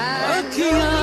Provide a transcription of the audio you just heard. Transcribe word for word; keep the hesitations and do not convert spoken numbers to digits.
I